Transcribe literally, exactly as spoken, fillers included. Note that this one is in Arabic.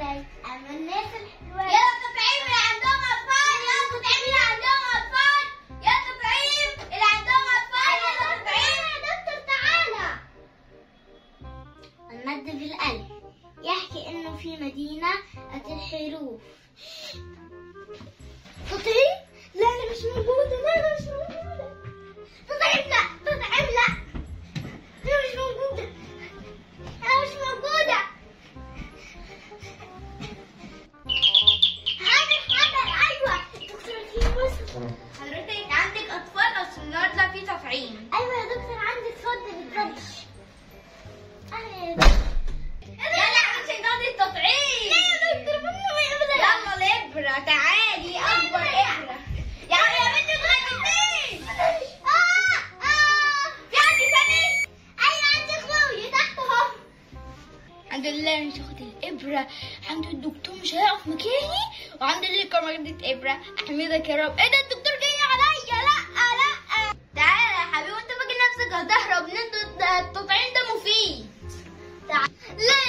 ازاي؟ اما الناس الحلوه يلا تطعيم اللي عندهم اطفال، يلا تطعيم اللي عندهم اطفال، يلا تطعيم اللي عندهم اطفال، يلا تطعيم. يا دكتور تعالى. المد في الألف يحكي انه في مدينه اتى الحروف. تطعيم؟ لا انا مش موجوده، لا انا مش موجوده. تطعيم لا، تطعيم لا، انا مش موجوده، انا مش موجوده. حاضر حاضر، ايوه دكتور كيمو. حضرتك عندك اطفال؟ اصل النهارده في تطعيم. ايوه يا دكتور عندي. اتفضل اتفضل. اهلا يا دكتور. يلا يا حبيبتي نقضي التطعيم. لا يا دكتور ممنوع ابدا. يلا الابره، تعالي اكبر ابره. يا يا بنتي اتغديتي. اه اه في حد ثاني؟ ايوه عندي اخويا تحت اهو. الحمد لله اني اخدت الابره. الحمد لله الدكتور مش هيقف مكاني، وعندي اللي كمرضت ابره. احمدك يا رب. ايه ده الدكتور جاي عليا؟ لا لا تعالى يا حبيبي، وانت فاكر نفسك هتهرب من التطعيم ده مفيد. تعالى. لا